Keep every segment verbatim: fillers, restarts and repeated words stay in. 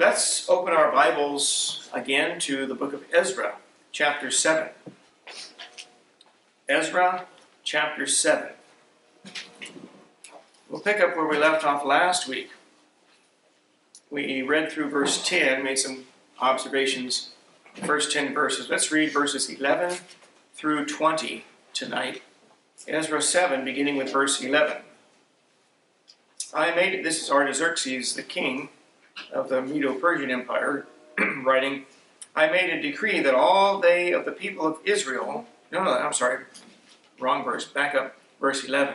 Let's open our Bibles again to the book of Ezra, chapter seven. Ezra, chapter seven. We'll pick up where we left off last week. We read through verse ten, made some observations, the first ten verses. Let's read verses eleven through twenty tonight. Ezra seven, beginning with verse eleven. I made it, this is Artaxerxes, the king of the Medo-Persian Empire, writing, I made a decree that all they of the people of Israel, no, no, I'm sorry, wrong verse, back up, verse eleven.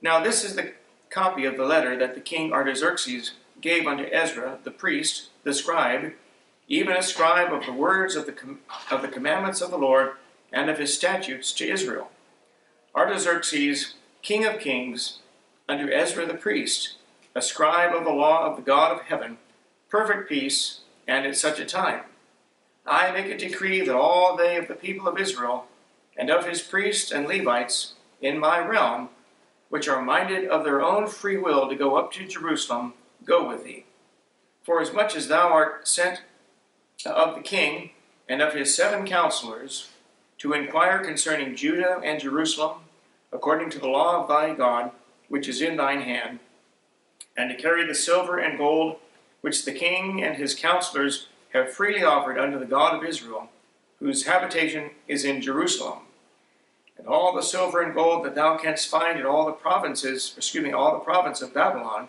Now this is the copy of the letter that the king Artaxerxes gave unto Ezra, the priest, the scribe, even a scribe of the words of the, com of the commandments of the Lord and of his statutes to Israel. Artaxerxes, king of kings, unto Ezra the priest, a scribe of the law of the God of heaven, perfect peace, and at such a time. I make a decree that all they of the people of Israel, and of his priests and Levites, in my realm, which are minded of their own free will to go up to Jerusalem, go with thee. For as much as thou art sent of the king, and of his seven counselors, to inquire concerning Judah and Jerusalem, according to the law of thy God, which is in thine hand, and to carry the silver and gold which the king and his counselors have freely offered unto the God of Israel, whose habitation is in Jerusalem. And all the silver and gold that thou canst find in all the provinces, excuse me, all the province of Babylon,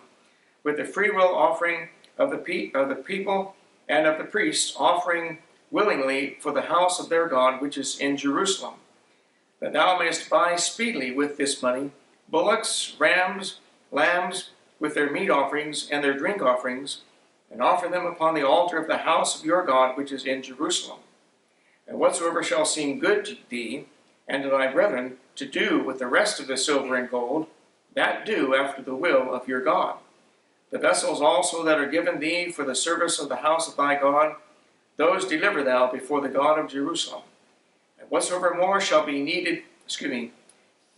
with the freewill offering of the, pe of the people and of the priests, offering willingly for the house of their God, which is in Jerusalem, that thou mayest buy speedily with this money bullocks, rams, lambs, with their meat offerings and their drink offerings, and offer them upon the altar of the house of your God, which is in Jerusalem. And whatsoever shall seem good to thee and to thy brethren to do with the rest of the silver and gold, that do after the will of your God. The vessels also that are given thee for the service of the house of thy God, those deliver thou before the God of Jerusalem. And whatsoever more shall be needed, excuse me,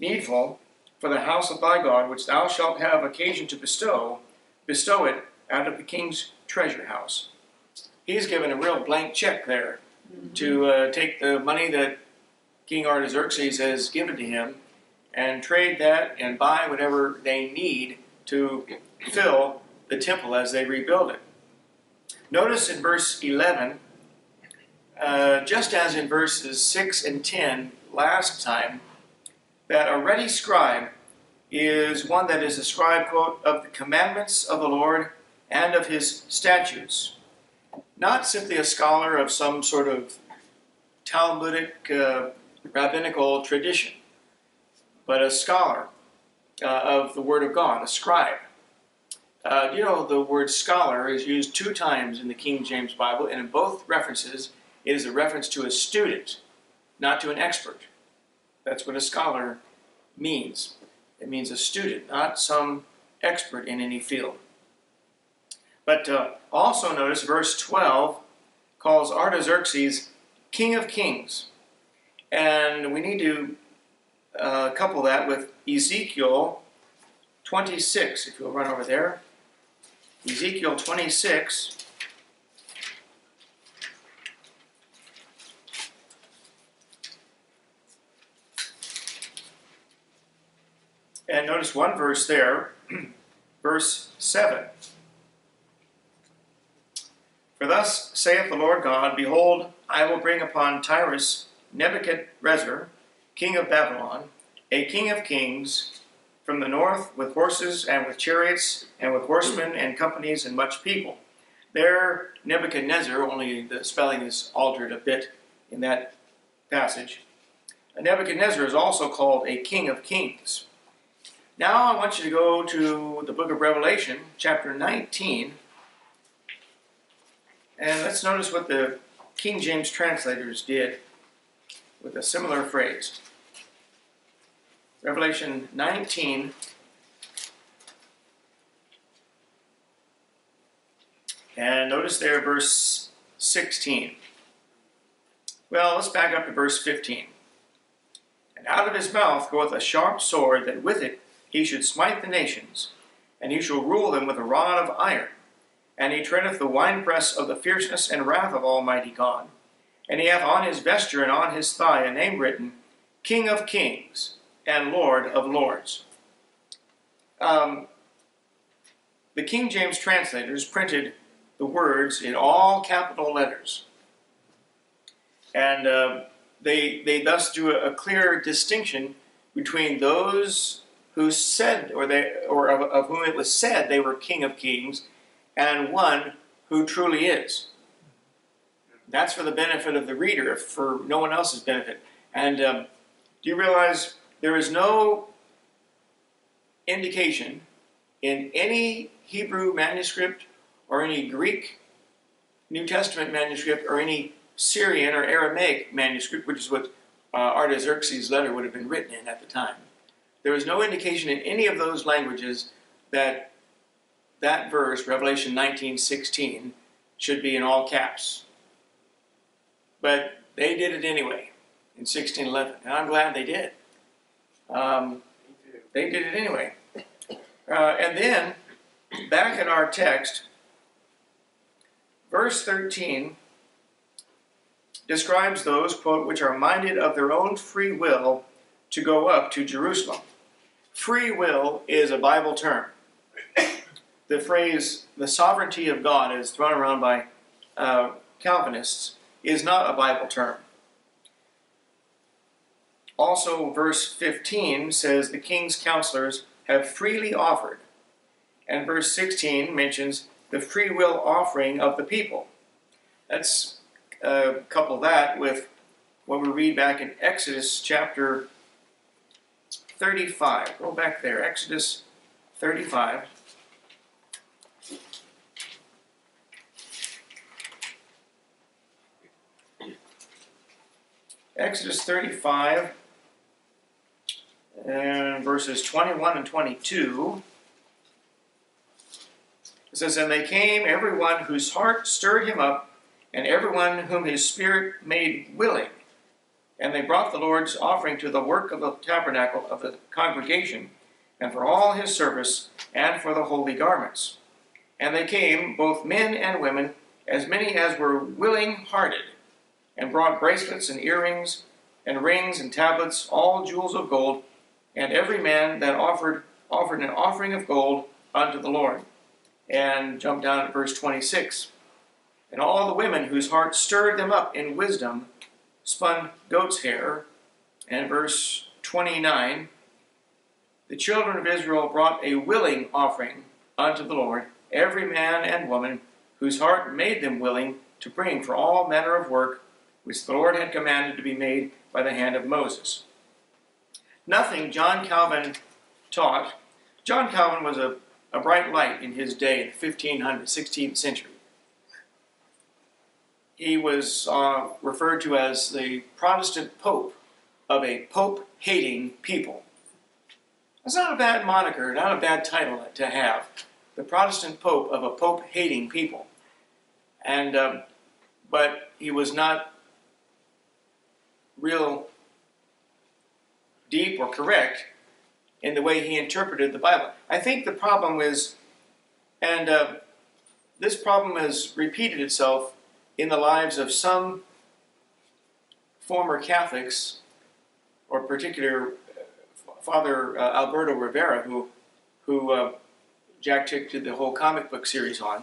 needful, for the house of thy God, which thou shalt have occasion to bestow, bestow it out of the king's treasure house. He's given a real blank check there mm-hmm. to uh, take the money that King Artaxerxes has given to him and trade that and buy whatever they need to fill the temple as they rebuild it. Notice in verse eleven, uh, just as in verses six and ten last time, that a ready scribe is one that is a scribe, quote, of the commandments of the Lord and of his statutes. Not simply a scholar of some sort of Talmudic, uh, rabbinical tradition, but a scholar uh, of the Word of God, a scribe. Uh, you know, the word scholar is used two times in the King James Bible, and in both references, it is a reference to a student, not to an expert. That's what a scholar means. It means a student, not some expert in any field. But uh, also notice verse twelve calls Artaxerxes King of Kings. And we need to uh, couple that with Ezekiel twenty-six, if you'll run over there. Ezekiel twenty-six. And notice one verse there, verse seven. For thus saith the Lord God, behold, I will bring upon Tyrus Nebuchadnezzar, king of Babylon, a king of kings, from the north, with horses and with chariots, and with horsemen and companies and much people. There, Nebuchadnezzar, only the spelling is altered a bit in that passage. Nebuchadnezzar is also called a king of kings. Now I want you to go to the book of Revelation, chapter nineteen, and let's notice what the King James translators did with a similar phrase. Revelation nineteen, and notice there verse sixteen. Well, let's back up to verse fifteen. And out of his mouth goeth a sharp sword, that with it he should smite the nations, and he shall rule them with a rod of iron. And he treadeth the winepress of the fierceness and wrath of Almighty God. And he hath on his vesture and on his thigh a name written, King of Kings and Lord of Lords. Um, the King James translators printed the words in all capital letters. And uh, they, they thus do a, a clear distinction between those who said, or, they, or of, of whom it was said they were King of Kings, and one who truly is. That's for the benefit of the reader, for no one else's benefit. And um, do you realize there is no indication in any Hebrew manuscript or any Greek New Testament manuscript or any Syrian or Aramaic manuscript, which is what uh, Artaxerxes' letter would have been written in at the time. There is no indication in any of those languages that that verse, Revelation nineteen sixteen, should be in all caps. But they did it anyway in sixteen eleven, and I'm glad they did. Um, they did it anyway. Uh, and then, back in our text, verse thirteen describes those, quote, which are minded of their own free will to go up to Jerusalem. Free will is a Bible term. The phrase, the sovereignty of God, as thrown around by uh, Calvinists, is not a Bible term. Also, verse fifteen says, the king's counselors have freely offered. And verse sixteen mentions the free will offering of the people. Let's uh, couple that with what we read back in Exodus chapter thirty-five. Go back there, Exodus thirty-five. Exodus thirty-five, and verses twenty-one and twenty-two, it says, and they came, everyone whose heart stirred him up, and everyone whom his spirit made willing. And they brought the Lord's offering to the work of the tabernacle of the congregation, and for all his service, and for the holy garments. And they came, both men and women, as many as were willing-hearted, and brought bracelets and earrings and rings and tablets, all jewels of gold, and every man that offered offered an offering of gold unto the Lord. And jump down at verse twenty-six. And all the women whose hearts stirred them up in wisdom spun goat's hair. And verse twenty-nine, the children of Israel brought a willing offering unto the Lord, every man and woman whose heart made them willing to bring for all manner of work, which the Lord had commanded to be made by the hand of Moses. Nothing John Calvin taught. John Calvin was a, a bright light in his day, in the fifteen hundreds, sixteenth century. He was uh, referred to as the Protestant Pope of a Pope-hating people. That's not a bad moniker, not a bad title to have. The Protestant Pope of a Pope-hating people. And, um, but he was not real deep or correct in the way he interpreted the Bible. I think the problem is, and uh, this problem has repeated itself in the lives of some former Catholics, or particular uh, Father uh, Alberto Rivera, who, who uh, Jack Chick did the whole comic book series on.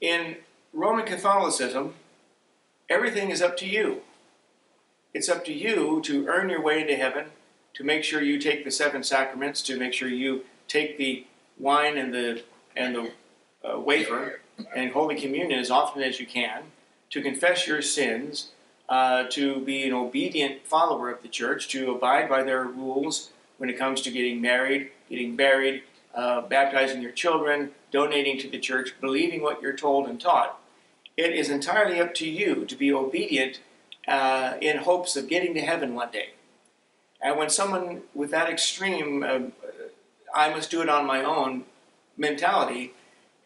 In Roman Catholicism, everything is up to you. It's up to you to earn your way into heaven, to make sure you take the seven sacraments, to make sure you take the wine and the, and the uh, wafer and Holy Communion as often as you can, to confess your sins, uh, to be an obedient follower of the church, to abide by their rules when it comes to getting married, getting buried, uh, baptizing your children, donating to the church, believing what you're told and taught. It is entirely up to you to be obedient uh, in hopes of getting to heaven one day. And when someone with that extreme, uh, I must do it on my own mentality,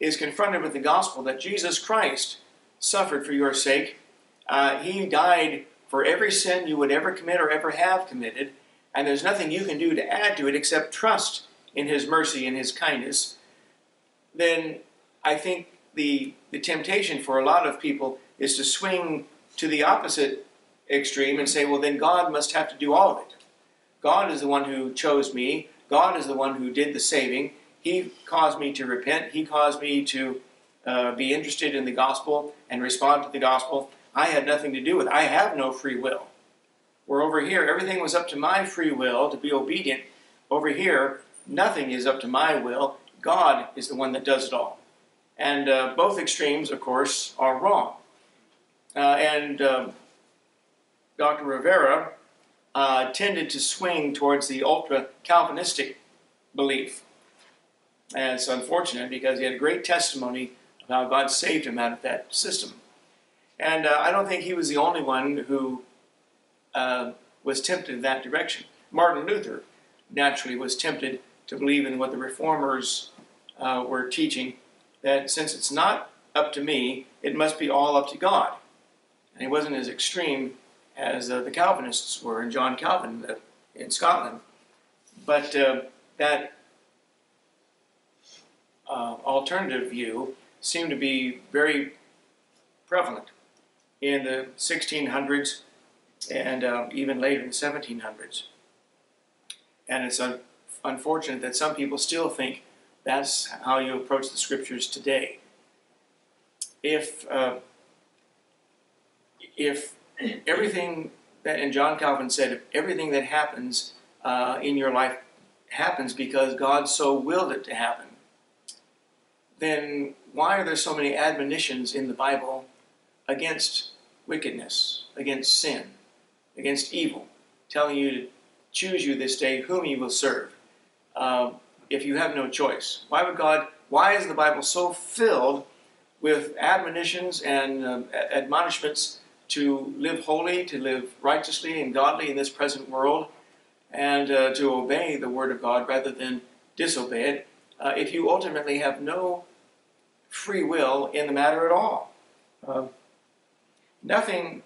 is confronted with the gospel that Jesus Christ suffered for your sake, uh, he died for every sin you would ever commit or ever have committed, and there's nothing you can do to add to it except trust in his mercy and his kindness. then I think the, the temptation for a lot of people is to swing to the opposite extreme and say, well, then God must have to do all of it. God is the one who chose me. God is the one who did the saving. He caused me to repent. He caused me to uh, be interested in the gospel and respond to the gospel. I had nothing to do with it. I have no free will. We're over here. Everything was up to my free will to be obedient. Over here, nothing is up to my will. God is the one that does it all. And uh, both extremes, of course, are wrong. Uh, and uh, Doctor Rivera uh, tended to swing towards the ultra-Calvinistic belief. And it's unfortunate because he had a great testimony of how God saved him out of that system. And uh, I don't think he was the only one who uh, was tempted in that direction. Martin Luther naturally was tempted to believe in what the reformers uh, were teaching, that since it's not up to me, it must be all up to God. And he wasn't as extreme as uh, the Calvinists were, and John Calvin uh, in Scotland. But uh, that uh, alternative view seemed to be very prevalent in the sixteen hundreds and uh, even later in the seventeen hundreds. And it's un unfortunate that some people still think that's how you approach the scriptures today. If, uh, if everything that, and John Calvin said, if everything that happens uh, in your life happens because God so willed it to happen, then why are there so many admonitions in the Bible against wickedness, against sin, against evil, telling you to choose you this day whom you will serve, uh, if you have no choice? Why would God, why is the Bible so filled with admonitions and um, admonishments to live holy, to live righteously and godly in this present world, and uh, to obey the Word of God rather than disobey it, uh, if you ultimately have no free will in the matter at all? Uh, nothing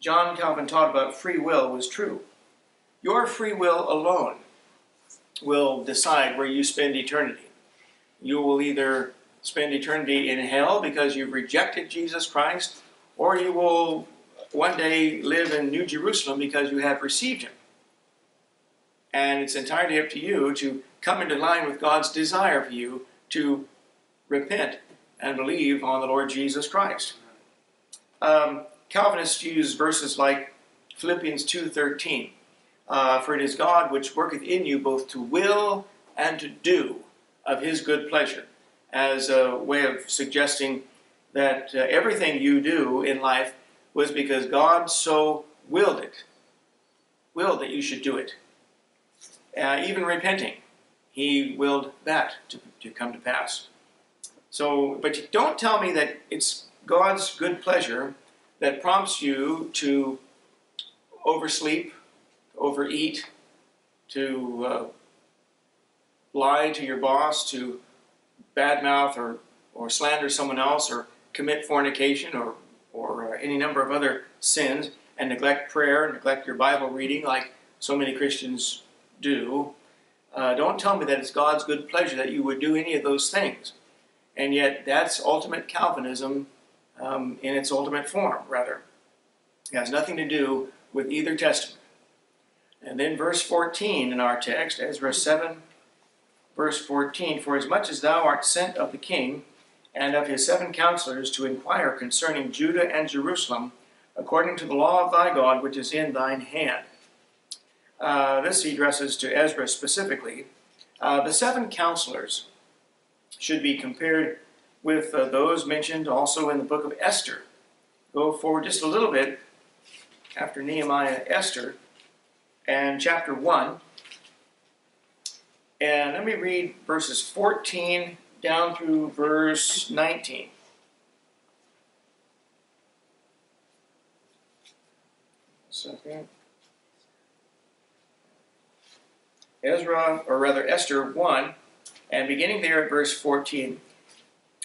John Calvin taught about free will was true. Your free will alone will decide where you spend eternity. You will either spend eternity in hell because you've rejected Jesus Christ, or you will one day live in New Jerusalem because you have received Him. And it's entirely up to you to come into line with God's desire for you to repent and believe on the Lord Jesus Christ. Um, Calvinists use verses like Philippians two thirteen. Uh, for it is God which worketh in you both to will and to do of His good pleasure, as a way of suggesting that uh, everything you do in life was because God so willed it, willed that you should do it. Uh, even repenting, He willed that to, to come to pass. So, but don't tell me that it's God's good pleasure that prompts you to oversleep, overeat, to uh, lie to your boss, to badmouth or, or slander someone else, or commit fornication, or, or uh, any number of other sins, and neglect prayer, neglect your Bible reading like so many Christians do. Uh, don't tell me that it's God's good pleasure that you would do any of those things. And yet that's ultimate Calvinism um, in its ultimate form, rather. It has nothing to do with either testament. And then verse fourteen in our text, Ezra seven, verse fourteen, for as much as thou art sent of the king and of his seven counselors to inquire concerning Judah and Jerusalem, according to the law of thy God which is in thine hand. Uh, this he addresses to Ezra specifically. Uh, the seven counselors should be compared with uh, those mentioned also in the book of Esther. Go forward just a little bit after Nehemiah, Esther, and chapter one, and let me read verses fourteen down through verse nineteen. Second. Ezra, or rather Esther one, and beginning there at verse fourteen.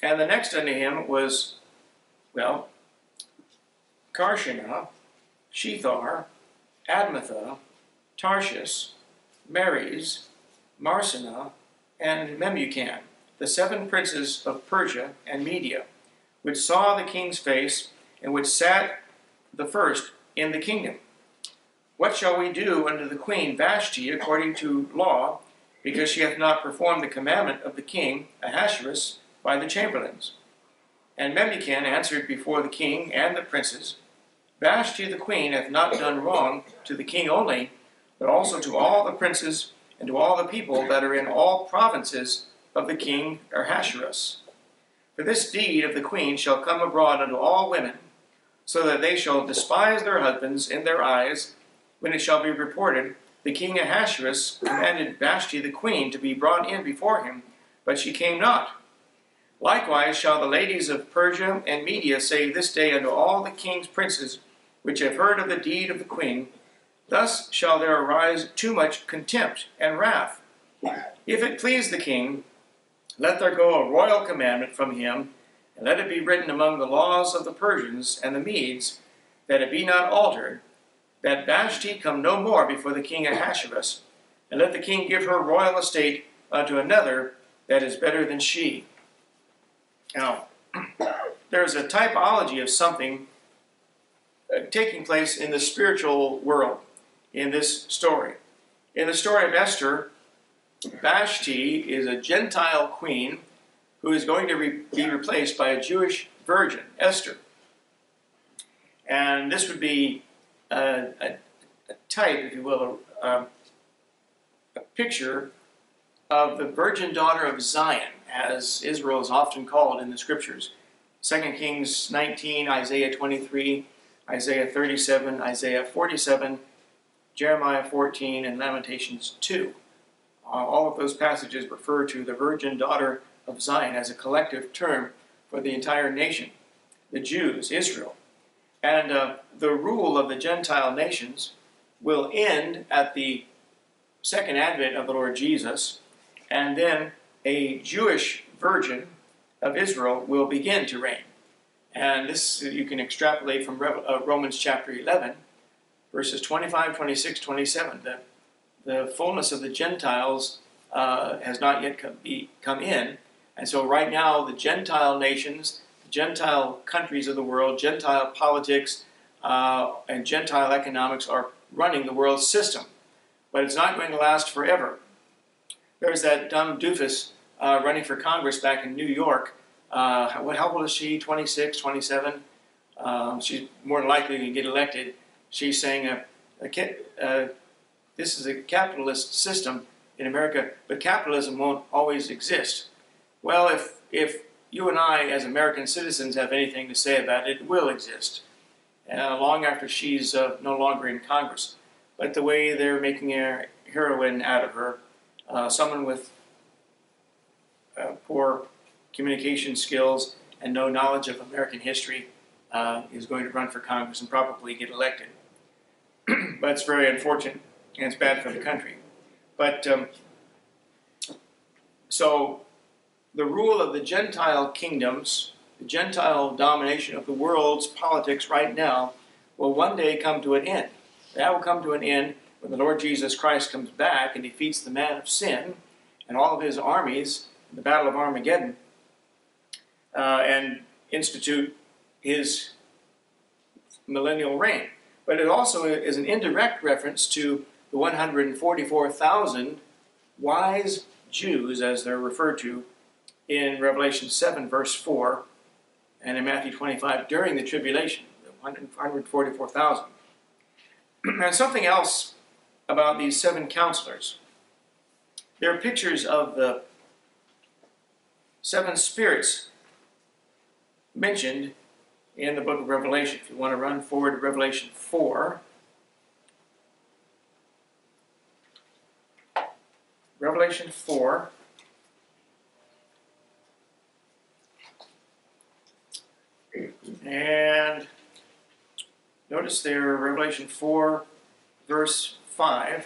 And the next unto him was, well, Carshena, Shethar, Admetha, Tarshish, Meres, Marsena, and Memucan, the seven princes of Persia and Media, which saw the king's face, and which sat the first in the kingdom. What shall we do unto the queen Vashti according to law, because she hath not performed the commandment of the king Ahasuerus by the chamberlains? And Memucan answered before the king and the princes, Vashti the queen hath not done wrong to the king only, but also to all the princes and to all the people that are in all provinces of the king Ahasuerus. For this deed of the queen shall come abroad unto all women, so that they shall despise their husbands in their eyes, when it shall be reported, the king Ahasuerus commanded Vashti the queen to be brought in before him, but she came not. Likewise shall the ladies of Persia and Media say this day unto all the king's princes, which have heard of the deed of the queen, thus shall there arise too much contempt and wrath. If it please the king, let there go a royal commandment from him, and let it be written among the laws of the Persians and the Medes, that it be not altered, that Vashti come no more before the king Ahasuerus, and let the king give her royal estate unto another that is better than she. Now, there is a typology of something uh, taking place in the spiritual world in this story. In the story of Esther, Vashti is a Gentile queen who is going to re be replaced by a Jewish virgin, Esther. And this would be Uh, a, a type, if you will, a, a, a picture of the virgin daughter of Zion, as Israel is often called in the scriptures. Second Kings nineteen, Isaiah twenty-three, Isaiah thirty-seven, Isaiah forty-seven, Jeremiah fourteen, and Lamentations two. Uh, all of those passages refer to the virgin daughter of Zion as a collective term for the entire nation, the Jews, Israel. And uh, the rule of the Gentile nations will end at the second advent of the Lord Jesus, and then a Jewish virgin of Israel will begin to reign. And this you can extrapolate from Re uh, Romans chapter eleven, verses twenty-five, twenty-six, twenty-seven. The, the fullness of the Gentiles uh, has not yet come, be, come in, and so right now the Gentile nations, Gentile countries of the world, Gentile politics, uh, and Gentile economics are running the world system. But it's not going to last forever. There's that dumb doofus uh, running for Congress back in New York. Uh, how, how old is she? twenty-six, twenty-seven? Um, she's more than likely going to get elected. She's saying, uh, a, uh, this is a capitalist system in America, but capitalism won't always exist. Well, if, if you and I, as American citizens, have anything to say about it, it will exist, uh, long after she's uh, no longer in Congress. But the way they're making a heroine out of her, uh, someone with uh, poor communication skills and no knowledge of American history uh, is going to run for Congress and probably get elected. But it's very unfortunate, and it's bad for the country. But, um, so, the rule of the Gentile kingdoms, the Gentile domination of the world's politics right now, will one day come to an end. That will come to an end when the Lord Jesus Christ comes back and defeats the man of sin and all of his armies in the Battle of Armageddon, uh, and institute his millennial reign. But it also is an indirect reference to the one hundred forty-four thousand wise Jews, as they're referred to, in Revelation seven, verse four, and in Matthew twenty-five, during the tribulation, one hundred forty-four thousand. And something else about these seven counselors. They're pictures of the seven spirits mentioned in the book of Revelation. If you want to run forward to Revelation four. Revelation four. And notice there, Revelation four, verse five,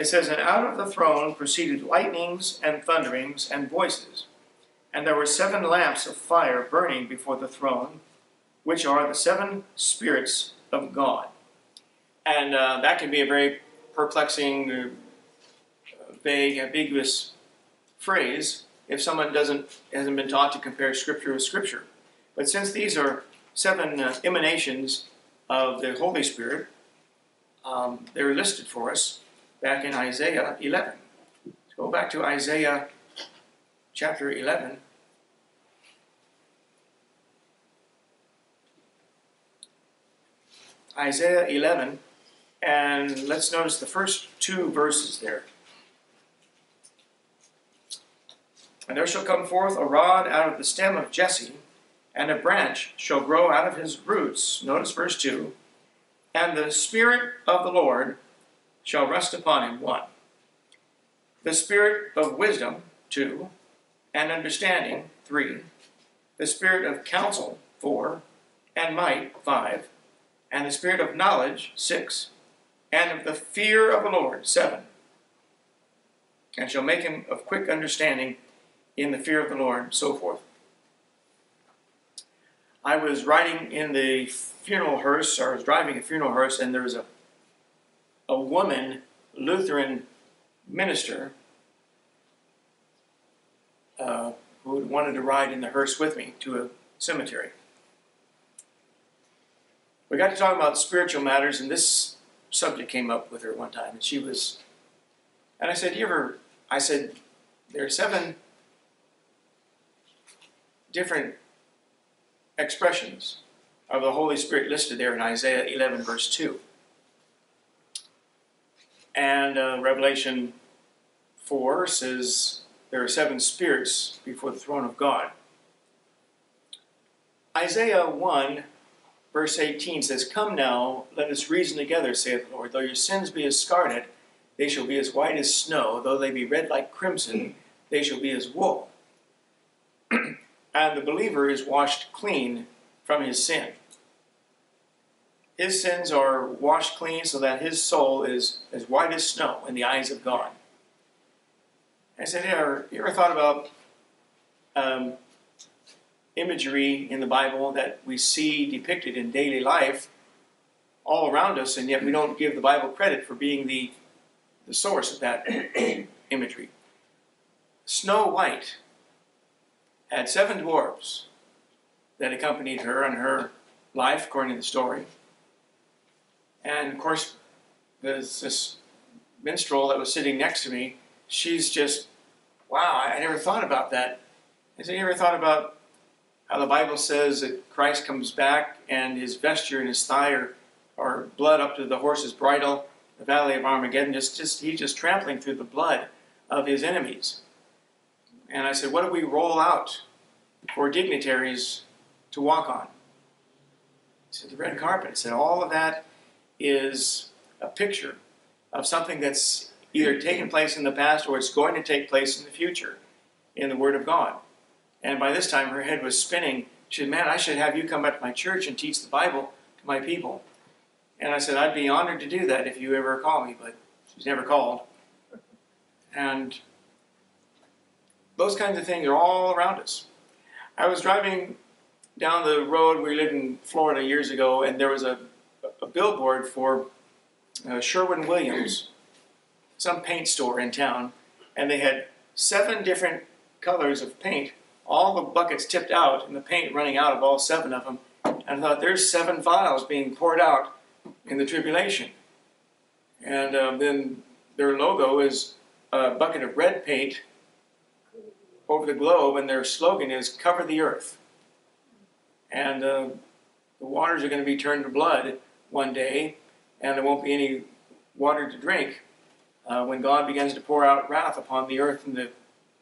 it says, And out of the throne proceeded lightnings and thunderings and voices, and there were seven lamps of fire burning before the throne, which are the seven spirits of God. And uh, that can be a very perplexing, vague, ambiguous phrase if someone doesn't hasn't been taught to compare Scripture with Scripture. But since these are seven uh, emanations of the Holy Spirit, um, they're listed for us back in Isaiah eleven. Let's go back to Isaiah chapter eleven. Isaiah eleven, and let's notice the first two verses there. And there shall come forth a rod out of the stem of Jesse, and a branch shall grow out of his roots. Notice verse two. And the Spirit of the Lord shall rest upon him, one. The Spirit of wisdom, two. And understanding, three. The Spirit of counsel, four. And might, five. And the Spirit of knowledge, six. And of the fear of the Lord, seven. And shall make him of quick understanding in the fear of the Lord, so forth. I was riding in the funeral hearse, or I was driving a funeral hearse, and there was a, a woman, Lutheran minister, uh, who wanted to ride in the hearse with me to a cemetery. We got to talk about spiritual matters, and this subject came up with her one time, and she was, and I said, you ever, I said, there are seven different expressions of the Holy Spirit listed there in Isaiah eleven, verse two. And uh, Revelation four says there are seven spirits before the throne of God. Isaiah one, verse eighteen says, Come now, let us reason together, saith the Lord. Though your sins be as scarlet, they shall be as white as snow. Though they be red like crimson, they shall be as wool. And the believer is washed clean from his sin. His sins are washed clean so that his soul is as white as snow in the eyes of God. I said, you ever, you ever thought about um, imagery in the Bible that we see depicted in daily life all around us, and yet we don't give the Bible credit for being the, the source of that imagery? Snow White had seven dwarves that accompanied her in her life, according to the story. And of course, there's this minstrel that was sitting next to me. She's just, wow, I never thought about that. I said, you ever thought about how the Bible says that Christ comes back and his vesture and his thigh are, are blood up to the horse's bridle, the valley of Armageddon, just, just, he's just trampling through the blood of his enemies. And I said, what do we roll out for dignitaries to walk on? He said, the red carpet. I said, all of that is a picture of something that's either taken place in the past or it's going to take place in the future in the Word of God. And by this time, her head was spinning. She said, man, I should have you come back to my church and teach the Bible to my people. And I said, I'd be honored to do that if you ever call me, but she's never called. And those kinds of things are all around us. I was driving down the road. We lived in Florida years ago, and there was a, a billboard for uh, Sherwin-Williams, some paint store in town, and they had seven different colors of paint, all the buckets tipped out, and the paint running out of all seven of them. And I thought, there's seven vials being poured out in the tribulation. And uh, then their logo is a bucket of red paint over the globe, and their slogan is cover the earth, and uh, the waters are going to be turned to blood one day, and there won't be any water to drink uh, when God begins to pour out wrath upon the earth in the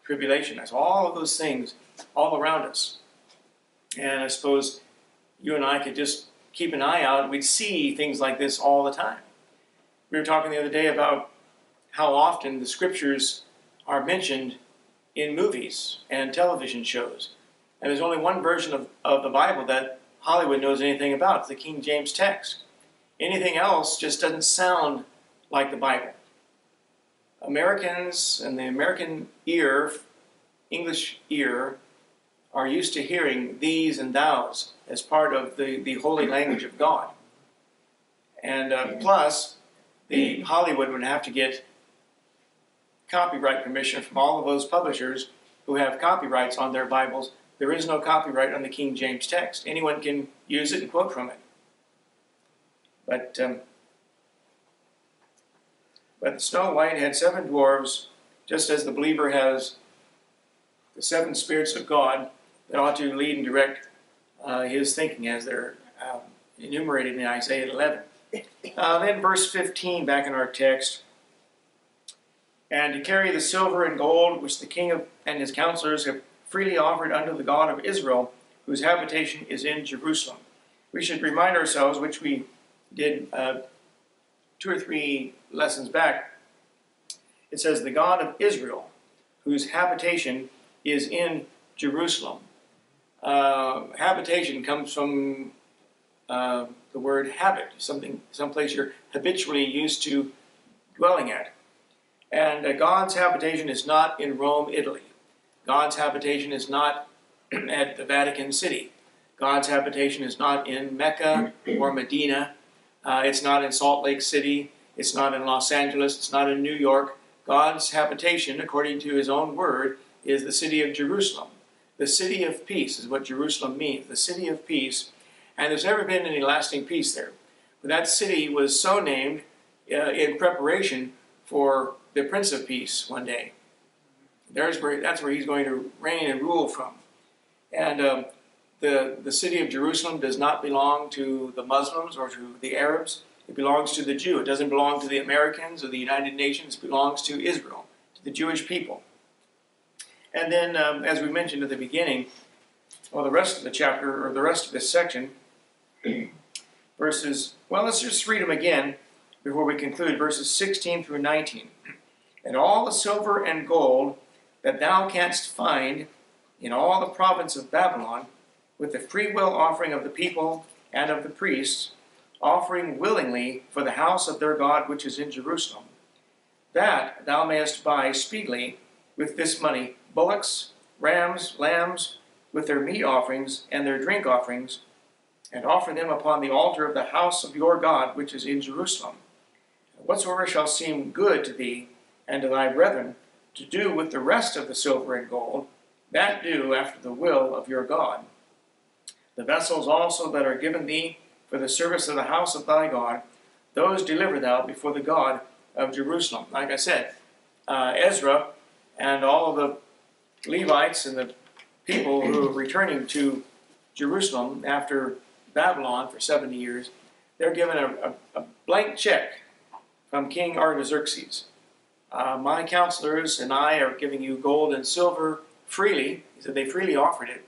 tribulation. That's all of those things all around us, and I suppose you and I could just keep an eye out. We'd see things like this all the time. We were talking the other day about how often the scriptures are mentioned in movies and television shows. And there's only one version of, of the Bible that Hollywood knows anything about, the King James text. Anything else just doesn't sound like the Bible. Americans and the American ear, English ear, are used to hearing these and thous as part of the, the holy language of God. And uh, plus, the Hollywood would have to get copyright permission from all of those publishers who have copyrights on their Bibles. There is no copyright on the King James text. Anyone can use it and quote from it. But, um, but Snow White had seven dwarves, just as the believer has the seven spirits of God that ought to lead and direct uh, his thinking, as they're um, enumerated in Isaiah eleven. Uh, then verse fifteen, back in our text, and to carry the silver and gold which the king of, and his counselors have freely offered unto the God of Israel, whose habitation is in Jerusalem. We should remind ourselves, which we did uh, two or three lessons back, it says the God of Israel, whose habitation is in Jerusalem. Uh, habitation comes from uh, the word habit, something, someplace you're habitually used to dwelling at. And uh, God's habitation is not in Rome, Italy. God's habitation is not at the Vatican City. God's habitation is not in Mecca or Medina. Uh, it's not in Salt Lake City. It's not in Los Angeles. It's not in New York. God's habitation, according to his own word, is the city of Jerusalem. The city of peace is what Jerusalem means, the city of peace. And there's never been any lasting peace there. But that city was so named uh, in preparation for the Prince of Peace one day. There's where, that's where he's going to reign and rule from. And um, the, the city of Jerusalem does not belong to the Muslims or to the Arabs. It belongs to the Jew. It doesn't belong to the Americans or the United Nations. It belongs to Israel, to the Jewish people. And then, um, as we mentioned at the beginning, well, the rest of the chapter, or the rest of this section, verses, well, let's just read them again before we conclude, verses sixteen through nineteen. And all the silver and gold that thou canst find in all the province of Babylon, with the freewill offering of the people and of the priests, offering willingly for the house of their God which is in Jerusalem, that thou mayest buy speedily with this money bullocks, rams, lambs, with their meat offerings and their drink offerings, and offer them upon the altar of the house of your God which is in Jerusalem. Whatsoever shall seem good to thee and to thy brethren, to do with the rest of the silver and gold, that do after the will of your God. The vessels also that are given thee for the service of the house of thy God, those deliver thou before the God of Jerusalem. Like I said, uh, Ezra and all of the Levites and the people who are returning to Jerusalem after Babylon for seventy years, they're given a, a, a blank check from King Artaxerxes. Uh, my counselors and I are giving you gold and silver freely. He said they freely offered it.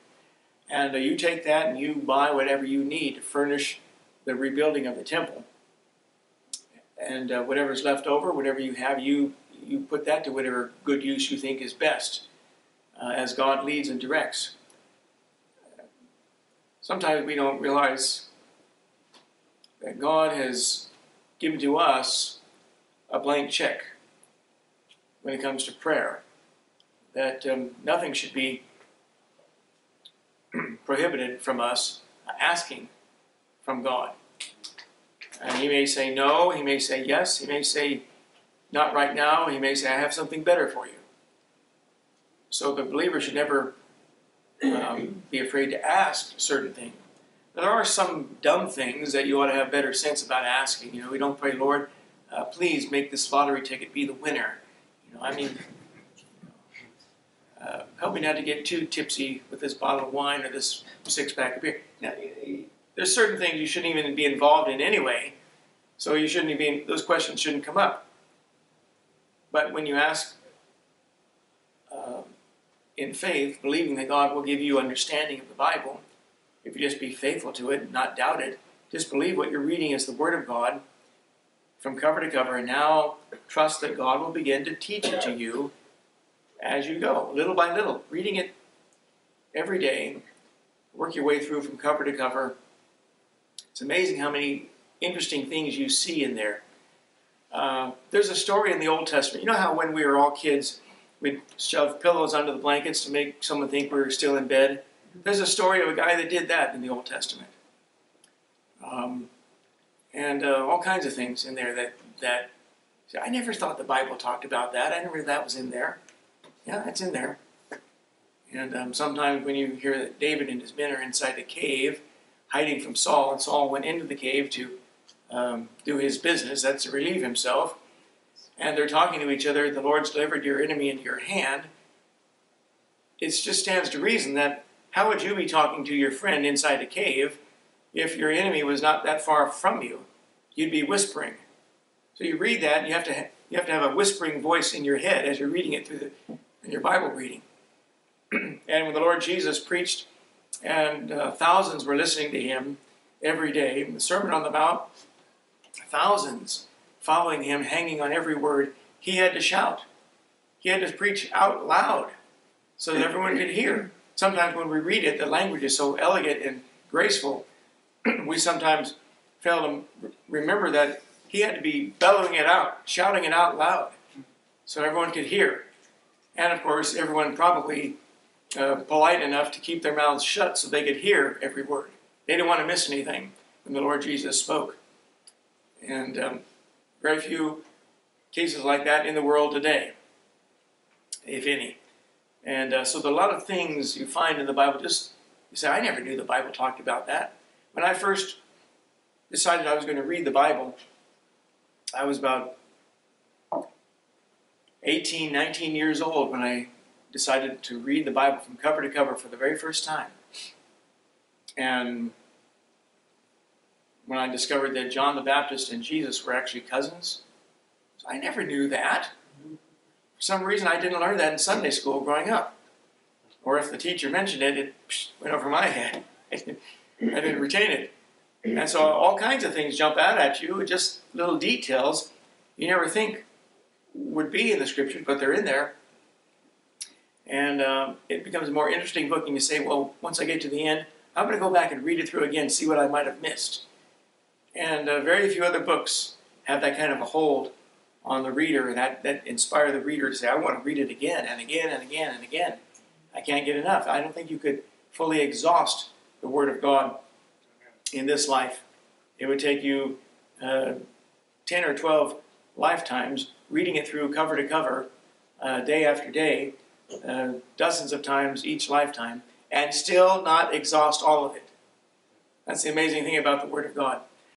And uh, you take that and you buy whatever you need to furnish the rebuilding of the temple. And uh, whatever's left over, whatever you have, you, you put that to whatever good use you think is best, uh, as God leads and directs. Sometimes we don't realize that God has given to us a blank check when it comes to prayer, that um, nothing should be prohibited from us asking from God. And he may say no, he may say yes, he may say not right now, he may say I have something better for you. So the believer should never um, be afraid to ask certain things. Now, there are some dumb things that you ought to have better sense about asking. You know, we don't pray, Lord, uh, please make this lottery ticket be the winner. You know, I mean, uh, help me not to get too tipsy with this bottle of wine or this six-pack of beer. Now, there's certain things you shouldn't even be involved in anyway, so you shouldn't even, those questions shouldn't come up. But when you ask uh, in faith, believing that God will give you understanding of the Bible, if you just be faithful to it and not doubt it, just believe what you're reading is the Word of God, from cover to cover, and now trust that God will begin to teach it to you as you go, little by little, reading it every day, work your way through from cover to cover. It's amazing how many interesting things you see in there. Uh, there's a story in the Old Testament. You know how when we were all kids, we'd shove pillows under the blankets to make someone think we were still in bed? There's a story of a guy that did that in the Old Testament. Um, And uh, all kinds of things in there that, that I never thought the Bible talked about that. I never knew that was in there. Yeah, it's in there. And um, sometimes when you hear that David and his men are inside the cave, hiding from Saul, and Saul went into the cave to um, do his business, that's to relieve himself, and they're talking to each other, the Lord's delivered your enemy into your hand, it just stands to reason that how would you be talking to your friend inside a cave if your enemy was not that far from you? You'd be whispering. So you read that, and you have to, ha you have, to have a whispering voice in your head as you're reading it through the, in your Bible reading. And when the Lord Jesus preached, and uh, thousands were listening to him every day. The Sermon on the Mount, thousands following him, hanging on every word. He had to shout. He had to preach out loud so that everyone could hear. Sometimes when we read it, the language is so elegant and graceful, we sometimes fail to remember that he had to be bellowing it out, shouting it out loud so everyone could hear. And of course, everyone probably Uh, polite enough to keep their mouths shut so they could hear every word. They didn't want to miss anything when the Lord Jesus spoke. And um, very few cases like that in the world today, if any. And uh, so there are a lot of things you find in the Bible. Just you say, I never knew the Bible talked about that. When I first decided I was going to read the Bible, I was about eighteen, nineteen years old when I decided to read the Bible from cover to cover for the very first time. And when I discovered that John the Baptist and Jesus were actually cousins, I never knew that. For some reason, I didn't learn that in Sunday school growing up. Or if the teacher mentioned it, it went over my head. I didn't retain it. And so all kinds of things jump out at you, just little details you never think would be in the Scriptures, but they're in there. And uh, it becomes a more interesting book, and you say, well, once I get to the end, I'm going to go back and read it through again, see what I might have missed. And uh, very few other books have that kind of a hold on the reader, and that, that inspire the reader to say, I want to read it again and again and again and again. I can't get enough. I don't think you could fully exhaust the Word of God in this life. It would take you uh, ten or twelve lifetimes reading it through cover to cover, uh, day after day, Uh, dozens of times each lifetime, and still not exhaust all of it. That's the amazing thing about the Word of God.